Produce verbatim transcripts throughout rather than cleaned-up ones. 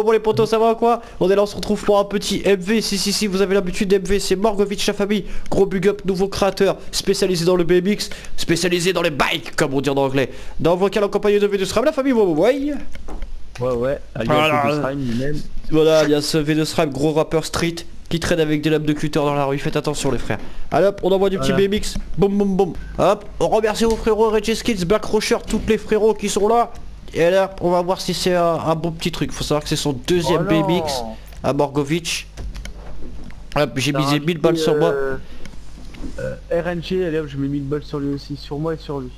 potos. Bon les potos, ça va quoi? On est là, on se retrouve pour un petit M V. Si si si vous avez l'habitude, M V c'est Morgovitch la famille. Gros big up, nouveau créateur spécialisé dans le B M X, spécialisé dans les bikes comme on dit en anglais. Dans le vocal en compagnie de V deux Sram la famille. Momo, ouais. Ouais ouais, alias lui-même. Voilà, alias V deux Sram, gros rappeur street qui traîne avec des lames de cutter dans la rue, faites attention les frères. Allez hop, on envoie du voilà. Petit B M X, boum boum boum. Hop, on remercie vos frérots, Regis Kids, BlackRosher, toutes les frérots qui sont là. Et là, on va voir si c'est un, un bon petit truc. Faut savoir que c'est son deuxième oh B M X à Morgovitch. Hop, j'ai misé mille balles euh... sur moi. Euh, R N G, allez hop, je mets mille balles sur lui aussi, sur moi et sur lui.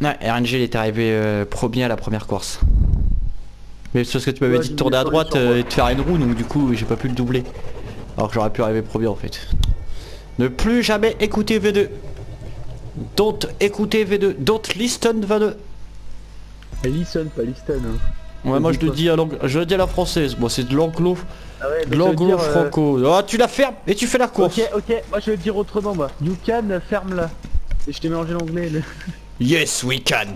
Ouais, R N G il est arrivé euh, premier à la première course. Mais c'est parce que tu m'avais ouais, dit de tourner à droite euh, et de faire une roue, donc du coup j'ai pas pu le doubler. Alors que j'aurais pu arriver premier en fait. Ne plus jamais écouter V deux. Don't écouter V deux. Don't listen V deux. Et listen, pas listen. Hein. Ouais, moi je le dis à je le dis à la française. Moi bon, c'est de l'anglo, ah ouais, l'anglo franco. Euh... Oh, tu la fermes et tu fais la course. Ok, ok. Moi je vais le dire autrement. Moi. You can ferme là. Et je t'ai mélangé l'anglais. Le... Yes, we can.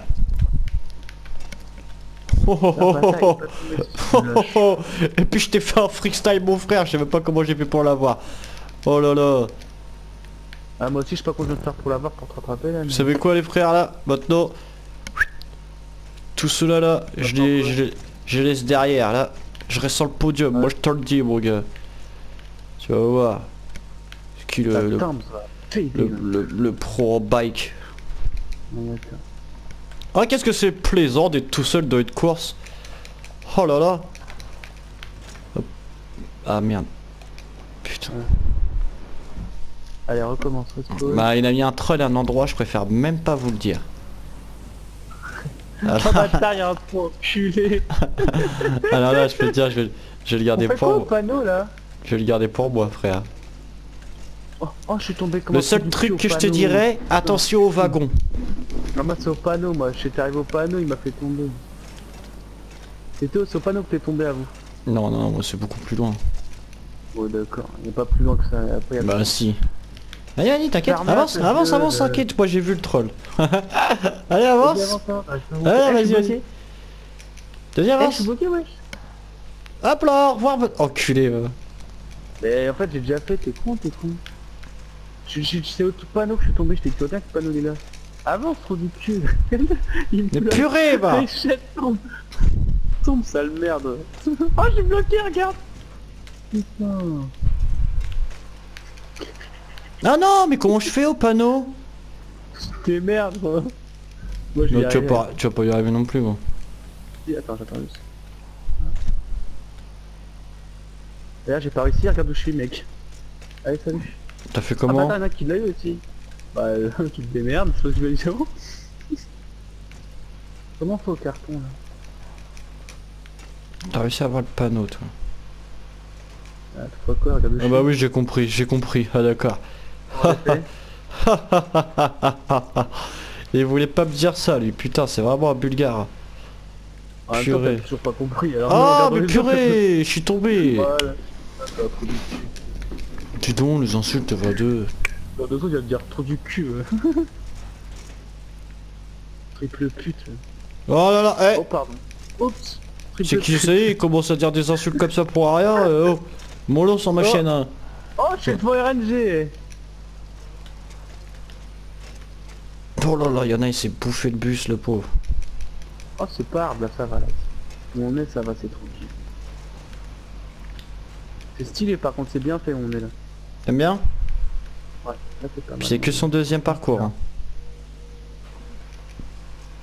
Oh oh oh oh oh oh oh. Et puis je t'ai fait un freestyle mon frère. Je savais pas comment j'ai fait pour l'avoir. Oh là là. Ah moi aussi je sais pas comment je vais te faire pour l'avoir pour te rattraper là. Mais... Vous savez quoi les frères là? Maintenant. Tout cela là, je les, je, les, je les laisse derrière là, je reste sur le podium, ouais. Moi je te le dis mon gars. Tu vas voir. Qui le, le, le, le, le pro en bike. Ouais, ah qu'est-ce que c'est plaisant d'être tout seul dans une course. Oh là là. Hop. Ah merde. Putain. Ouais. Allez recommence. Bah il a mis un troll à un endroit, je préfère même pas vous le dire. Alors là, je peux te dire, je vais, je vais le garder pour moi. Panneau, là je vais le garder pour moi, frère. Oh, oh je suis tombé comme. Le seul truc que je te dirais, attention au wagon. Ah moi c'est au panneau, moi. J'étais arrivé au panneau, il m'a fait tomber. C'était au panneau que t'es tombé à vous. Non, non, moi c'est beaucoup plus loin. Oh d'accord, il n'est pas plus loin que ça. Après, y a bah plus... si. Allez, allez, t'inquiète, avance, avance, avance, t'inquiète, moi j'ai vu le troll. Allez, avance. Allez, vas-y, vas-y. Vas-y, avance. Hop là, au revoir, votre... Enculé. Euh. Mais en fait, j'ai déjà fait, t'es con, t'es con. Je sais au tout panneau que je suis tombé, j'étais codé que le panneau est là. Avance, trop du cul. Mais purée, bah. Tombe, tombe, sale merde. Oh, j'ai bloqué, regarde. Putain. Ah non mais comment je fais au panneau? T'es merde moi. Moi je vais y arriver. Tu vas pas, tu vas pas y arriver non plus moi. Si, attends j'attends juste. Et là j'ai pas réussi, regarde où je suis mec. Allez salut. T'as fait comment? Ah bah t'as un qui l'a eu aussi. Bah euh, qui te démerde, je pense que je vais lui dire. Comment faut au carton là? T'as réussi à avoir le panneau toi. Ah, quoi, regarde où ah bah suis. Oui j'ai compris, j'ai compris, ah d'accord. Il voulait pas me dire ça lui, putain c'est vraiment un bulgare. Ah, purée. Temps, toujours pas compris. Alors, ah mais purée, je suis tombé. Voilà. Dis donc les insultes va deux. Dans deux autres il va te dire trop du cul. Hein. Triple pute. Oh là là, hey. Oh pardon. Oups. C'est qui c'est, il commence à dire des insultes comme ça pour rien. Euh, oh. Mollo sans ma oh. Chaîne. Hein. Oh je suis devant R N G. Oh là là, il y en a, il s'est bouffé de bus, le pauvre. Oh, c'est pas hard, là, ça va, là. Où on est, ça va, c'est tranquille. C'est stylé, par contre, c'est bien fait, où on est, là. T'aimes bien? Ouais, là, c'est pas mal. C'est que son deuxième parcours. Hein.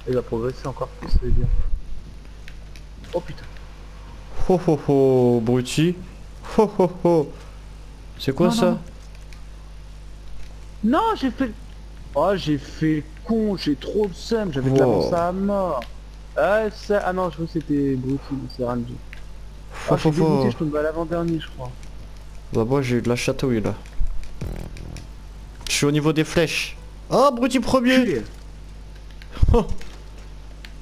Il va progresser encore plus, c'est bien. Oh, putain. Oh, oh, oh, Brutti. Oh, oh, oh. C'est quoi, non, ça? Non, non j'ai fait... Oh j'ai fait le con, j'ai trop de seum, j'avais de l'avance à mort. Ah, ça... ah non je crois que c'était Brutti, c'est R N G. Oh, je suis dégoûté, je tombe à l'avant-dernier je crois. Bah moi j'ai eu de la chatouille là. Je suis au niveau des flèches. Oh Brutti premier. Oh.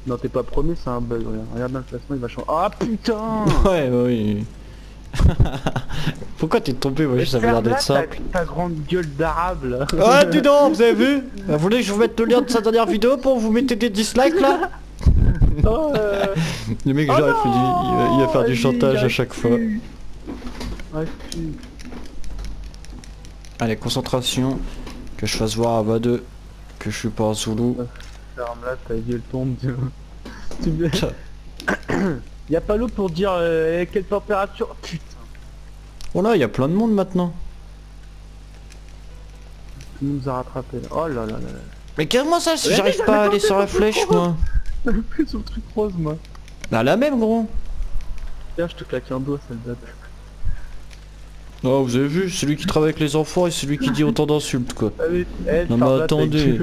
Non t'es pas premier, c'est un bug, regarde. Regarde dans le placement il va changer. Ah oh, putain. Ouais bah oui. Pourquoi t'es tombé? Moi ça avait l'air d'être simple. Ta grande gueule d'arabe là. Ah dis donc, vous avez vu? Vous voulez que je vous mette le lien de sa dernière vidéo pour vous mettez des dislikes là? Oh, euh... Le mec, j'aurais oh pu dire, il va, il va faire du chantage à chaque fois. Allez, concentration, que je fasse voir à V deux que je suis pas un Zoulou. Ferme là, ta gueule tombe. Tu me... Y'a pas l'eau pour dire euh, quelle température. Putain. Oh là, y'a plein de monde maintenant. Tu nous as rattrapé. Oh là là là. Mais comment ça, si j'arrive pas à aller sur la flèche, moi. J'avais pris sur le truc rose, moi. Bah la même, gros. Tiens, je te claque un doigt, sale date. Oh, vous avez vu, celui qui travaille avec les enfants et celui qui dit autant d'insultes, quoi. Ah oui. Eh, non mais attendez.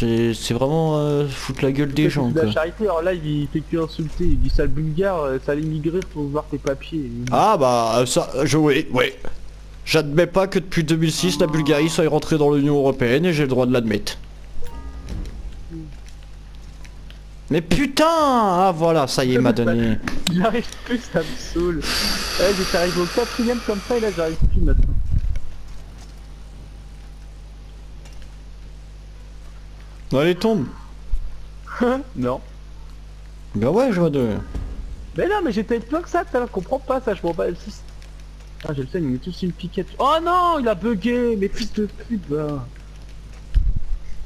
C'est vraiment euh, foutre la gueule des gens, quoi. La charité, alors là il fait que insulter, il dit sale bulgare, sale immigré, faut voir tes papiers. Ah bah ça, je, oui, oui. J'admets pas que depuis deux mille six la Bulgarie soit rentrée dans l'Union Européenne et j'ai le droit de l'admettre. Mais putain! Ah voilà, ça y est, m'a donné. J'arrive plus, ça me saoule. Ouais, j'étais arrivé au quatrième comme ça et là j'arrive plus maintenant. Allez, tombe. Non. Bah ben ouais, je vois deux. Mais non, mais j'étais plein que ça, t'as comprends pas ça, je m'en bats le six. Ah, j'ai le seul, il met tous une piquette. Oh non, il a bugué, mais fils de pute, bah.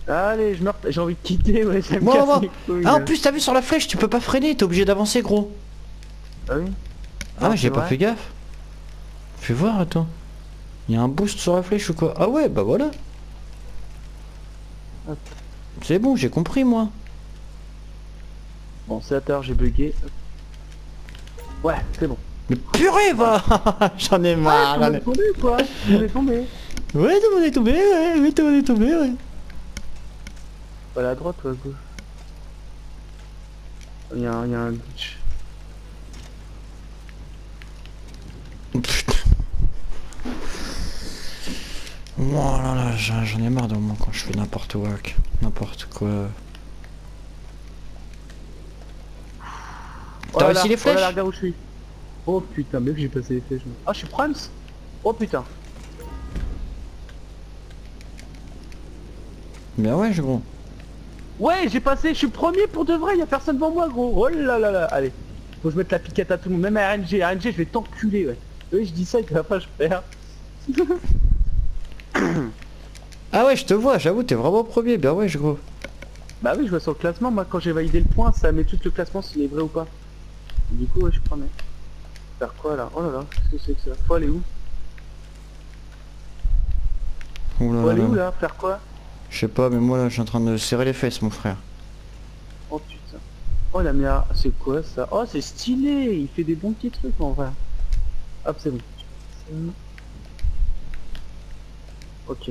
Allez, je meurs, j'ai envie de quitter, ouais, ça me casse les couilles. Ah, en plus, t'as vu sur la flèche, tu peux pas freiner, t'es obligé d'avancer, gros. Ah oui. Ah, ah j'ai pas fait gaffe. Fais voir, attends. Il y a un boost sur la flèche ou quoi? Ah ouais, bah voilà. Hop. C'est bon, j'ai compris moi. Bon, c'est à tard, j'ai bugué. Ouais, c'est bon. Mais purée, va ouais. J'en ai marre. Ah, on est tombé ou quoi? On est tombé. Ouais, tout le monde est tombé, ouais, oui, tout le monde est tombé, ouais. Pas à la droite ou à gauche? Il y a un, il y a un glitch. Putain. Oh là là, j'en ai marre de moment quand je fais n'importe quoi, n'importe quoi. Oh t'as réussi les flèches? Oh là, regarde où je suis. Oh putain, mais que j'ai passé les flèches. Ah, je suis Prince. Oh putain. Mais ouais, je gros. Ouais, j'ai passé, je suis premier pour de vrai, y'a personne devant moi, gros. Oh là là là, allez. Faut que je mette la piquette à tout le monde, même à R N G. R N G, je vais t'enculer, ouais. Oui, je dis ça et que la fin, je perds. Ah ouais, je te vois, j'avoue, t'es vraiment premier, bien ouais, je gros. Bah oui, je vois sur le classement, moi quand j'ai validé le point, ça met tout le classement s'il est vrai ou pas. Et du coup, ouais, je prenais. Faire quoi là? Oh là là, qu'est-ce que c'est que ça? Faut aller où? Oula. Faut aller où là? Faire quoi? Je sais pas, mais moi là, je suis en train de serrer les fesses, mon frère. Oh putain. Oh la merde, c'est quoi ça? Oh, c'est stylé, il fait des bons petits trucs en vrai. Hop, c'est bon. Ok.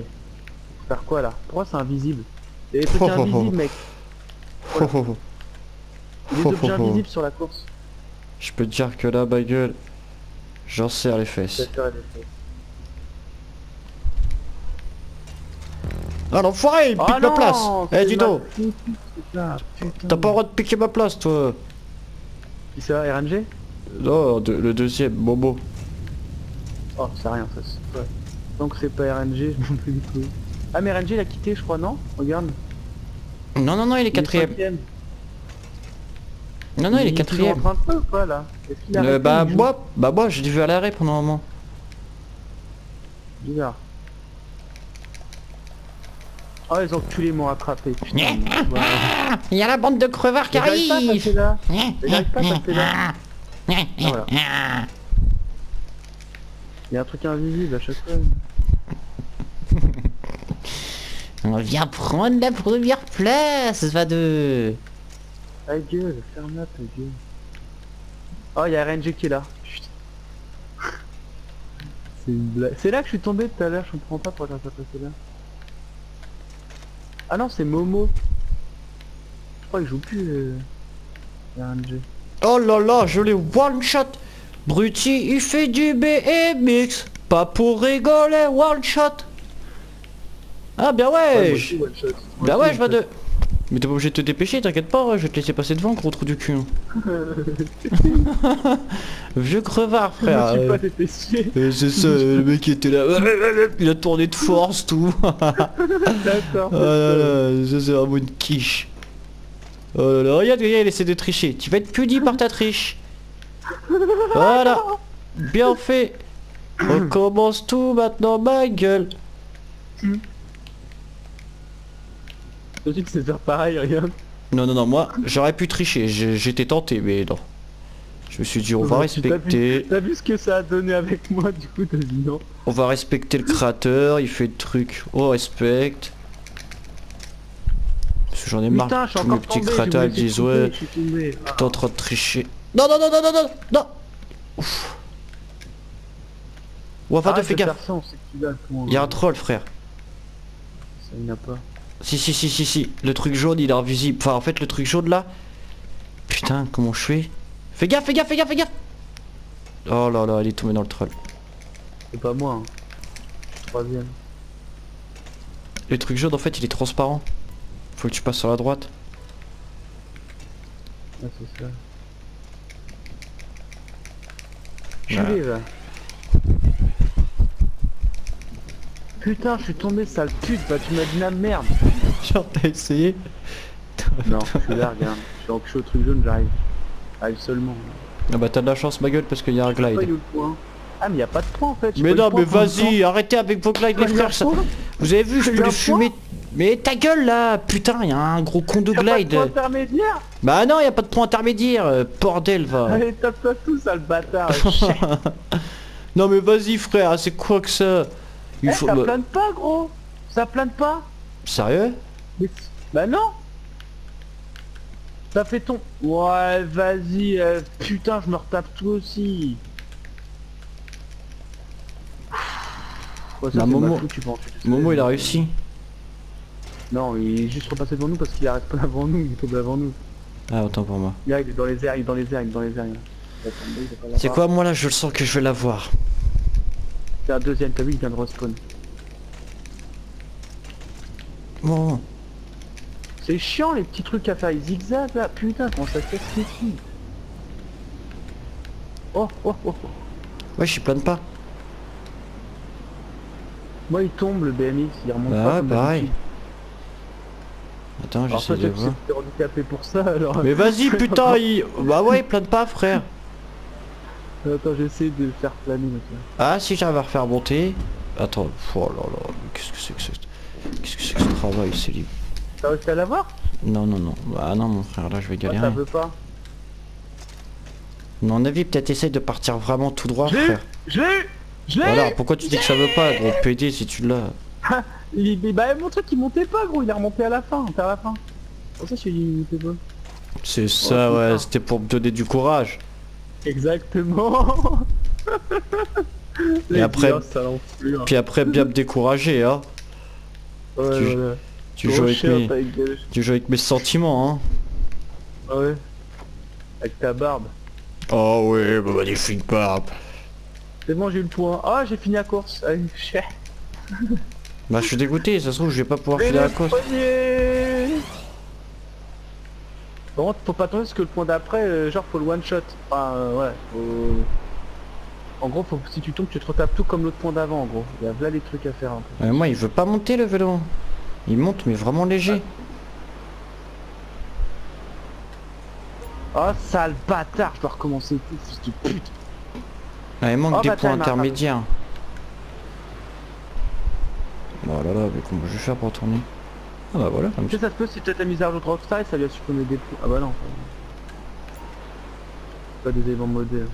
Faire quoi là? Pourquoi c'est invisible? Il y a des trucs invisibles, mec. Oh oh oh. Il y a des objets invisibles sur la course. Je peux te dire que là, ma gueule, j'en serre les fesses. Ah l'enfoiré, il pique ah ma non, place. Eh dis donc. T'as pas le droit de piquer ma place, toi. Qui ça, R N G? Non, de, le deuxième, Momo. Oh, c'est rien, ça c'est... Ouais. Tant que c'est pas R N G, je m'en fous du tout. Ah mais R N G il a quitté je crois, non? Regarde. Non non non, il est quatrième. Non non, il est quatrième. Bah moi, bah moi j'ai dû à l'arrêt pendant un moment. Bizarre. Oh les enculés m'ont rattrapé. Putain, voilà. Il y a la bande de crevards qui arrive. J'arrive pas à passer là. Ah, voilà. Il y a un truc invisible à chaque fois. On vient prendre la première place, va de... Ta gueule, ferme là ta gueule. Oh, y'a R N G qui est là. C'est une blague. C'est là que je suis tombé tout à l'heure, je comprends pas pourquoi ça passait là. Ah non, c'est Momo. Je crois qu'il joue plus euh... R N G. Oh là là, je l'ai one shot. Brutti, il fait du B M X. Pas pour rigoler, one shot. Ah bien ouais, ouais, je... ouais je... Bien ouais je vais de... Mais t'es pas obligé de te dépêcher, t'inquiète pas, je vais te laisser passer devant, gros trou du cul. Vieux crevard frère. euh, C'est ça, le mec qui était là, il a tourné de force tout. D'accord. Ah, c'est vraiment une quiche. Oh là là, regarde, regarde, il essaie de tricher. Tu vas être puni par ta triche. Voilà. Bien fait. Recommence tout maintenant, ma gueule. Toi tu te sais faire pareil, regarde. Non, non, non, moi j'aurais pu tricher, j'étais tenté, mais non. Je me suis dit, on va respecter... T'as vu, vu ce que ça a donné avec moi, du coup t'as dit non. On va respecter le créateur, il fait le truc, on respecte. Parce que j'en ai marre, tous mes petits créateurs me disent, ouais, t'es en train de tricher. Non, non, non, non, non, non, non. Ouf. Ou enfin, te fais gaffe. Il y a un troll, frère. Ça, il n'a pas. Si, si, si, si, si. Le truc jaune, il est invisible. Enfin, en fait, le truc jaune, là... Putain, comment je fais? Fais gaffe, fais gaffe, fais gaffe, fais gaffe. Oh là là, il est tombé dans le troll. C'est pas moi, hein. Troisième. Le truc jaune, en fait, il est transparent. Faut que tu passes sur la droite. Ah, c'est ça. J'arrive, là. Putain, je suis tombé, sale pute, bah tu m'as dit la merde. Genre t'as essayé? Non, je suis là, regarde. Donc je suis au truc jaune, j'arrive. Arrive seulement. Ah bah t'as de la chance, ma gueule, parce qu'il y a un glide. Pas, ah mais y a pas de point en fait. Mais non, mais vas-y, arrêtez avec vos glides, les frères. Ça... Vous avez vu, je le fumais. Mais ta gueule là, putain, y a un gros con de glide. Pas de point intermédiaire. Bah non, y a pas de point intermédiaire. Bordel, va. Allez, tape-toi tout, sale bâtard. Non mais vas-y, frère, c'est quoi que ça? Eh, hey, ça me... plane pas, gros. Ça plane pas. Sérieux? Mais... Bah non. Ça fait ton... Ouais, vas-y, euh, putain, je me retape tout aussi. Ouais, ça, non, Momo, fou, tu penses, tu Momo il a réussi. Non, il est juste repassé devant nous parce qu'il arrête pas devant nous, il est tombé avant nous. Ah, autant pour moi. Il est dans les airs, il est dans les airs, il est dans les airs. C'est quoi, moi là, je le sens que je vais l'avoir. C'est un deuxième, t'as vu, il vient de respawn. Bon. C'est chiant les petits trucs à faire, les zigzags là, putain, comment ça se fait ce qui... Oh, oh, oh, oh. Ouais, je plane pas. Moi ouais, il tombe le B M X, il remonte bah, pas comme pareil. Attends, j'essaie de voir. Handicapé pour ça, alors... Mais vas-y, putain, il... Bah ouais, il plane pas, frère. Attends, j'essaie de faire planer. Ah si, j'arrive à refaire monter. Attends, oh là là, qu'est-ce que c'est que ce... Qu'est-ce que c'est que ce travail, c'est libre. T'as réussi à l'avoir? Non, non, non. Bah non, mon frère, là je vais galérer. Ça veut pas. Mon avis, peut-être essaye de partir vraiment tout droit, frère. Je l'ai eu. Je l'ai eu. Alors, pourquoi tu dis que ça veut pas, gros P D, si tu l'as? Il... Bah mon truc, il montait pas, gros, il est remonté à la fin, à la fin. Pour ça, je suis... C'est ça, ouais, c'était pour me donner du courage. Exactement. Et après, plus, hein. Puis après bien me décourager, hein. Ouais, tu, ouais, ouais. Tu, joues avec mes, tu joues avec mes sentiments, hein. Ouais. Avec ta barbe. Oh ouais, bah magnifique barbe. C'est bon, j'ai eu le point. Ah, oh, j'ai fini la course. Allez, bah je suis dégoûté, ça se trouve je vais pas pouvoir finir la course. Par contre, faut pas tomber parce que le point d'après, euh, genre faut le one shot. Enfin, euh, ouais. Faut... En gros, faut, si tu tombes, tu te retapes tout comme l'autre point d'avant, en gros. Il y a là les trucs à faire. Hein, euh, moi, il veut pas monter le vélo. Il monte, mais vraiment léger. Ah. Oh, sale bâtard, je dois recommencer tout, fils de pute. Ah, il manque oh, des bah, points intermédiaires. Oh là là, mais comment je vais faire pour tourner? Ah bah voilà. Tu sais, ça se peut, c'est peut-être la mise à jour de Rockstar et ça lui a supprimé des points. Ah bah non. Pas des éléments modèles.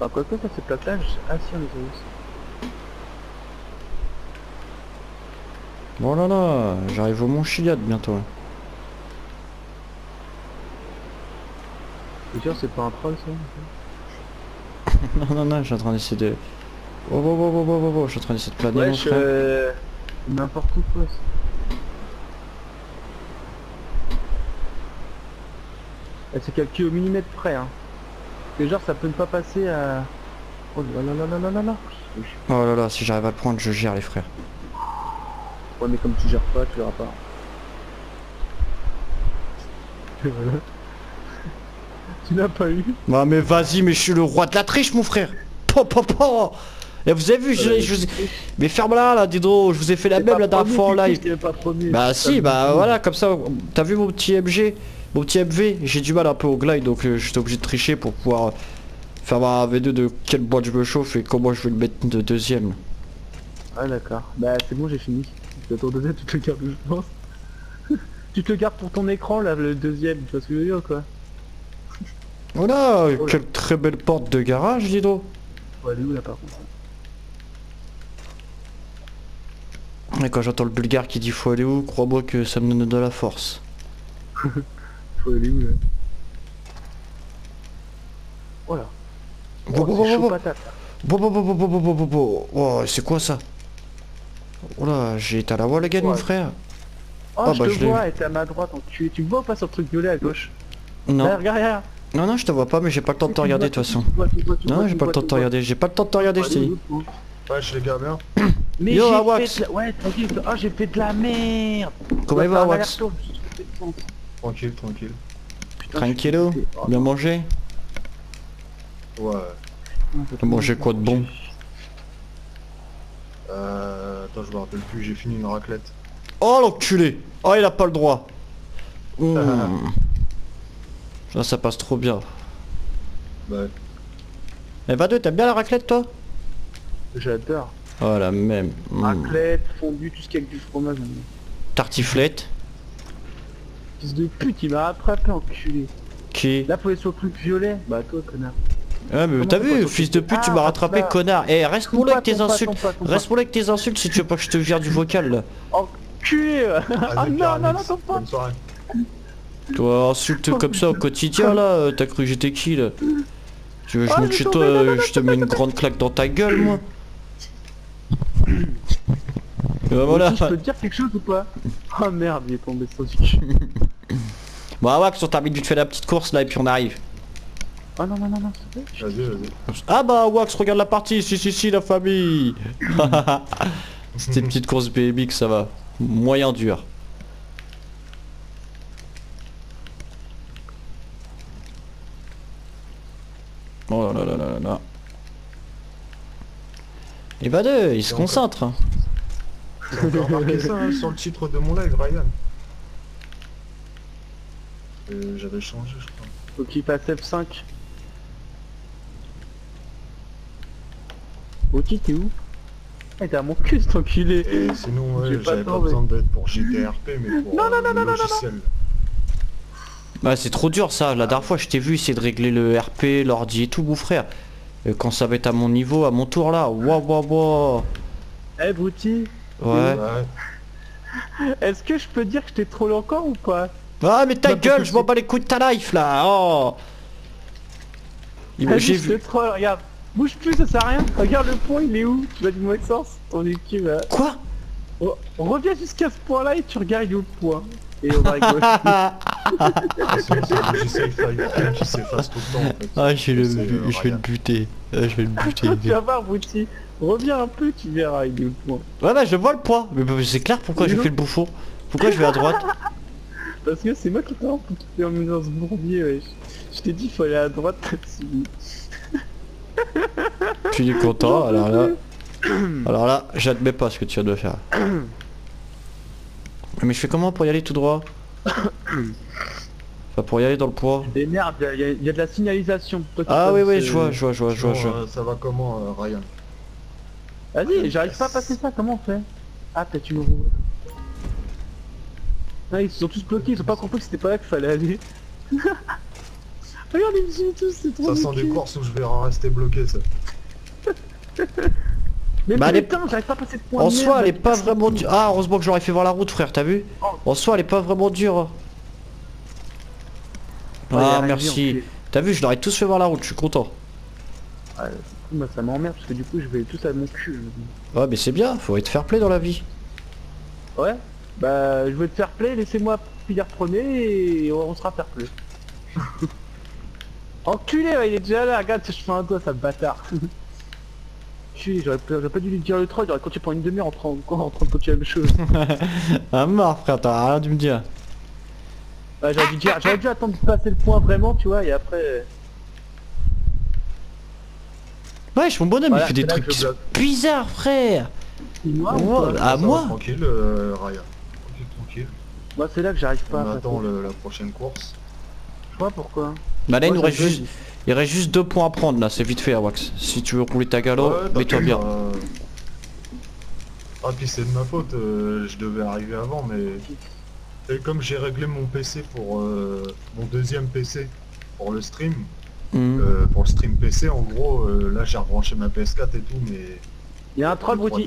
Bah quoi que ça, c'est plaque là. Ah si, on les a aussi. Bon là là, j'arrive au Mont Chiliade bientôt. C'est sûr, c'est pas un troll ça? Non, non, non, je suis en train d'essayer de... Oh, oh, oh, oh, oh, oh, oh, je suis en train d'essayer de planer. Wesh, euh... n'importe où quoi. Elle s'est calculée au millimètre près, hein. Et genre ça peut ne pas passer à... Oh là là là là là là. Oh là là, si j'arrive à le prendre, je gère les frères. Ouais mais comme tu gères pas, tu verras pas. Et voilà. Tu n'as pas eu. Bah mais vas-y, mais je suis le roi de la triche mon frère. Pop pop pop. Et vous avez vu, je, je vous... mais ferme-la là, Dido, je vous ai fait la même la dernière fois en live. Bah si, bah voilà, comme ça, t'as vu mon petit M G? Mon petit M V, j'ai du mal un peu au glide, donc euh, j'étais obligé de tricher pour pouvoir faire ma V deux de quelle boîte je me chauffe et comment je vais le mettre de deuxième. Ah d'accord, bah c'est bon, j'ai fini. Ton deuxième, tu te le gardes, je pense. Tu te le gardes pour ton écran là, le deuxième, tu vois ce que je veux dire quoi. Voilà, oh quelle très belle porte de garage, dis donc. Ouais, elle est où là par contre. Et quand j'entends le bulgare qui dit faut aller où, crois-moi que ça me donne de la force. Faut aller où là. Voilà. Bon bon bon bon bon bon bon bon bon. Oh, c'est quoi ça? Oh là, j'ai été à la voie la gagne mon frère. Oh, oh je bah, te je vois, et t'es à ma droite, donc tu, tu vois pas sur le truc violet à gauche? Non. Là, regarde, regarde. Non, non, je te vois pas, mais j'ai pas le temps de te regarder de toute façon. Non, j'ai pas le temps de te regarder, j'ai pas le temps de te regarder, je t'ai dit. Ouais, je les garde bien. Mais yo, Awax. Ouais, tranquille, oh, j'ai fait de la merde. Comment il va, Awax? Tranquille, tranquille. Tranquillo, bien mangé? Ouais. T'as mangé quoi de bon? Euh... Attends, je me rappelle plus, j'ai fini une raclette. Oh l'enculé! Oh il a pas le droit. Mmh. Là ça passe trop bien. Ouais. Eh vingt-deux, t'aimes bien la raclette toi? J'adore. Oh la même. Mmh. Raclette, fondue, tout ce qu'il y a avec du fromage. Tartiflette. Fils de pute, il m'a rattrapé enculé. Qui? Là faut aller sur le truc violet. Bah toi connard. Ouais mais t'as vu, fils de pute, ah, tu m'as rattrapé, bah... connard. Eh, reste pour là avec tes insultes. Reste pour là avec tes insultes si tu veux pas que je te vire du vocal là. Enculé. Ah non, non, non, t'en pas. Toi, insulte comme ça au quotidien là, t'as cru que j'étais qui là? Tu veux que je monte chez toi, je te mets une grande claque dans ta gueule moi. Voilà. Je peux te dire quelque chose ou pas? Oh merde, il est tombé sur le cul. Bon, ah ouais, que sur ta bite, tu te fais la petite course là et puis on arrive. Ah non non non non s'il te plaît. Vas-y vas-y. Ah bah Wax regarde la partie, si si si la famille. C'était une petite course B M X, ça va. Moyen dur. Oh là là là là là. Et bah deux, il se concentre. J'ai remarqué ça hein, sur le titre de mon live Ryan. Euh, J'avais changé je crois. Faut qu'il passe F cinq. Ok, t'es où? Eh, t'es à mon cul, cet enculé. Eh, sinon, ouais, j'avais pas, pas besoin d'être pour G T A R P, mais pour non, euh, non, non, le non, logiciel. Non, non. Bah, c'est trop dur, ça. La dernière fois, je t'ai vu essayer de régler le R P, l'ordi et tout, mon frère. Et quand ça va être à mon niveau, à mon tour, là, waouh, waouh, waouh. Eh, Brutti. Ouais. ouais. Est-ce que je peux dire que je t'ai trollé encore ou pas? Ah, mais ta bah, gueule, je m'en bats les couilles de ta life, là. Oh. J'ai vu. Troll, regarde. Bouge plus, ça sert à rien. Regarde le pont, il est où? Tu vas du mauvais sens. On est qui va... Quoi? Oh, on revient jusqu'à ce point-là et tu regardes il est où le point. Et on va rigoler. J'efface tout le temps en fait. Ah je vais le, bu le buter. Ah, je vais le buter. Tu vas voir Brutti. Reviens un peu, tu verras il est où le point. Ouais bah je vois le point. Mais, mais c'est clair pourquoi j'ai fait le bouffon. Pourquoi je vais à droite? Parce que c'est moi qui t'ai emmené en dans ce bourbier, ouais. Je t'ai dit il faut aller à droite. Tu es content alors là. Alors là, j'admets pas ce que tu viens de faire. Mais je fais comment pour y aller tout droit? Enfin pour y aller dans le poids. Et merde, il y, y a de la signalisation. Toi, ah oui oui, je vois, je vois, je vois, je vois. Euh, ça va comment euh, Ryan? Vas-y, j'arrive pas à passer ça, comment on fait? Ah peut-être une roue. Ah, ils se sont tous bloqués, ils ont pas compris que c'était pas là qu'il fallait aller. Regarde, ils me suivent tous, c'est trop. Ça sent des courses où je vais rester bloqué, ça. Mais bah, les... temps, j'arrive pas à passer de point. En soi, elle est pas vraiment dure. Ah, heureusement que j'aurais fait voir la route, frère, t'as vu? En soi, elle est pas vraiment dure. Ah, merci. T'as vu, je l'aurais tous fait voir la route, je suis content. Ouais, bah, ça m'emmerde parce que du coup, je vais tous à mon cul. Ouais, mais c'est bien, faut être fair play dans la vie. Ouais, bah, je vais te fair play, laissez-moi pire premier et on sera fair play. Enculé, ouais, il est déjà là, regarde, je fais un doigt, ça bâtard. J'aurais pas dû lui dire le troll, j'aurais continué pendant une demi-heure en train de continuer la même chose. Ah mort frère, t'as rien dû me dire. Ouais, j'aurais dû dire, j'aurais dû attendre de passer le point vraiment, tu vois, et après... Ouais, mon bonhomme, voilà, il fait des trucs bizarres, frère. Moi, oh, à ça, moi tranquille, euh, Ryan. Tranquille, tranquille. Moi, c'est là que j'arrive pas. On attend le, la prochaine course. Je vois pourquoi. Bah là il nous reste juste... Il reste juste deux points à prendre là, c'est vite fait Awax. Si tu veux rouler ta galop, ouais, mets-toi bien. Euh... Ah puis c'est de ma faute, euh, je devais arriver avant mais... Et comme j'ai réglé mon P C pour... Euh, mon deuxième P C pour le stream, mmh. euh, pour le stream P C en gros, euh, là j'ai rebranché ma P S quatre et tout mais... Il y a un troll Brutti.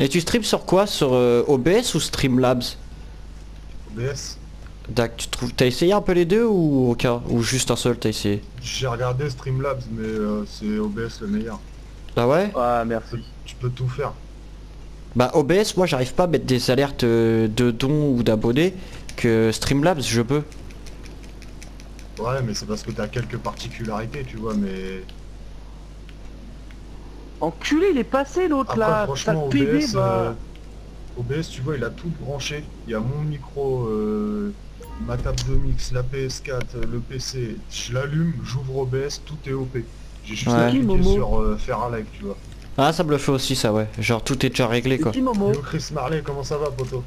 Et tu streams sur quoi? Sur euh, O B S ou Streamlabs? O B S. Dac, tu trouves, t'as essayé un peu les deux ou aucun? Ou juste un seul t'as essayé? J'ai regardé Streamlabs mais euh, c'est O B S le meilleur. Ah ouais? Ah merci. Tu peux tout faire. Bah O B S moi j'arrive pas à mettre des alertes de dons ou d'abonnés que Streamlabs je peux. Ouais mais c'est parce que t'as quelques particularités tu vois mais... Enculé il est passé l'autre là. Franchement O B S, P B, bah... euh, O B S tu vois il a tout branché. Il y a mon micro... Euh... ma table de mix, la P S quatre, le P C, je l'allume, j'ouvre O B S, tout est O P. J'ai juste ouais. cliqué sur euh, faire un like, tu vois. Ah ça me le fait aussi ça ouais, genre tout est déjà réglé quoi. Yo Chris Marley, comment ça va poto?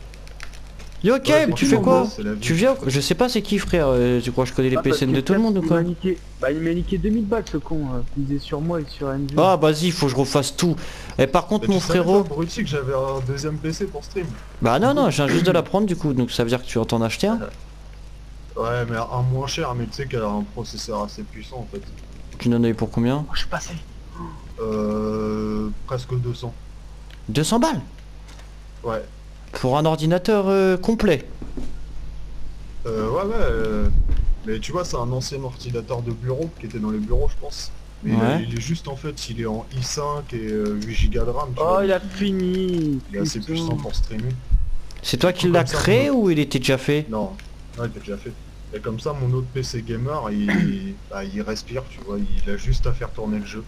Yo K M, ouais, tu fais quoi? Tu viens? Je sais pas c'est qui frère, euh, tu crois que je connais les ah, P C N de tout le monde ou quoi? Bah il m'a niqué deux mille balles ce con, euh, misé sur moi et sur N G. Ah vas-y, faut que je refasse tout. Et par contre bah, mon frérot... Pas, Brutti, que j'avais un deuxième P C pour stream. Bah non non, je viens juste de la prendre du coup, donc ça veut dire que tu entends acheter un. Ouais mais un moins cher mais tu sais qu'elle a un processeur assez puissant en fait. Tu n'en as eu pour combien? Oh, je suis passé. Euh... Presque deux cents. deux cents balles? Ouais. Pour un ordinateur euh, complet? Euh ouais ouais. Euh... Mais tu vois c'est un ancien ordinateur de bureau qui était dans les bureaux je pense. Mais ouais. il, a, il est juste en fait, il est en i cinq et euh, huit giga de RAM. Oh vois. Il a fini. Il est assez puissant pour streamer. C'est toi qui l'as créé ou il était déjà fait? Non. Ouais, t'as déjà fait. Et comme ça, mon autre P C gamer, il, bah, il respire, tu vois, il a juste à faire tourner le jeu.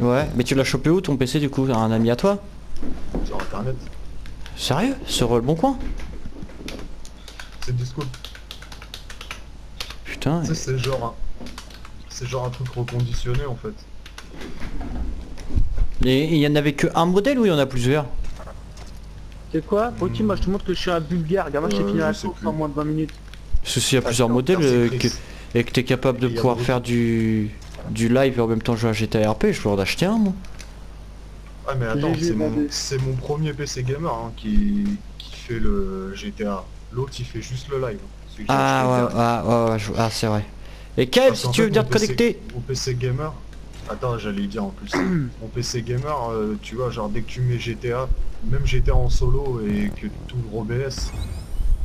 Ouais, mais tu l'as chopé où ton P C du coup? Un ami à toi? Sur internet. Sérieux? Sur le bon coin? C'est Discord. Putain. Tu sais, et... c'est genre, un... c'est genre un truc reconditionné en fait. Et il y en avait que un modèle ou il y en a plusieurs? C'est quoi? Brutti, mmh. moi je te montre que je suis un bulgare, regarde moi euh, j'ai fini la course en moins de vingt minutes. Ceci, il y a plusieurs modèles euh, que, et que t'es capable de pouvoir faire du, du live et en même temps jouer à G T A R P, je peux en acheter un moi. Ouais mais attends, c'est mon, mon premier P C gamer hein, qui, qui fait le G T A, l'autre il fait juste le live. Hein, ah, ouais, ah ouais, ouais, je, ah c'est vrai. Et K M si tu veux venir te connecter au P C gamer, attends j'allais dire en plus, mon P C gamer euh, tu vois genre dès que tu mets G T A, même G T A en solo et que tout O B S...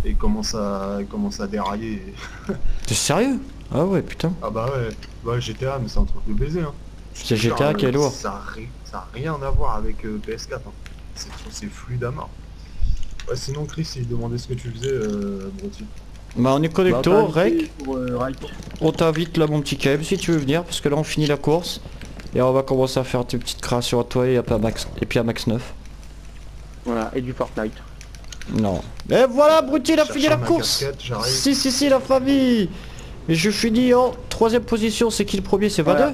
Et commence à commence à dérailler. T'es sérieux? Ah ouais putain. Ah bah ouais, bah G T A mais c'est un truc de baiser hein. C'est G T A qui est lourd. Ça a, ri... ça a rien à voir avec euh, P S quatre. Hein. C'est fluide à mort. Ouais sinon Chris il demandait ce que tu faisais euh, Brutti. Bah on est connecto, bah, Rec. Pour, euh, Rec. On t'invite là mon petit K M si tu veux venir parce que là on finit la course. Et on va commencer à faire tes petites créations à toi et à Max et puis à Max neuf. Voilà, et du Fortnite. Non. Et voilà Brutti il a fini la course. Si si si la famille. Et je finis en troisième position, c'est qui le premier? C'est Vader?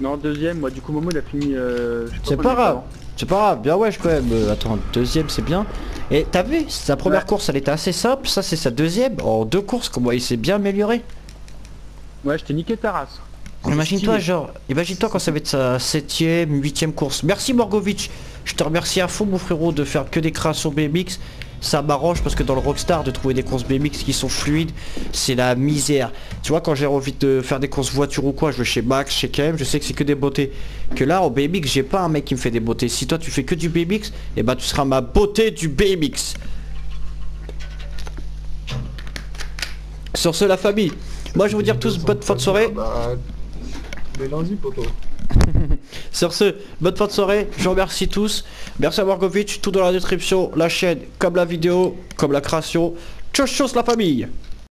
Non deuxième, moi du coup Momo il a fini euh, C'est pas grave, c'est pas grave, bien ouais je quand même. Euh, attends, deuxième c'est bien. Et t'as vu, sa première ouais. course elle était assez simple, ça c'est sa deuxième. En deux courses comment il s'est bien amélioré. Ouais je t'ai niqué ta race. Imagine-toi genre, imagine-toi quand ça va être sa septième, huitième course. Merci Morgovitch, je te remercie à fond mon frérot de faire que des créations B M X. Ça m'arrange parce que dans le Rockstar de trouver des courses B M X qui sont fluides, c'est la misère. Tu vois quand j'ai envie de faire des courses voiture ou quoi, je vais chez Max, chez K M, je sais que c'est que des beautés. Que là en B M X j'ai pas un mec qui me fait des beautés. Si toi tu fais que du B M X, et bah tu seras ma beauté du B M X. Sur ce la famille, moi je vais vous dire tous bonne fin de soirée. Mais lundi, poto. Sur ce, bonne fin de soirée, je vous remercie tous. Merci à Morgovitch, tout dans la description, la chaîne, comme la vidéo, comme la création. Tchuss tchuss la famille.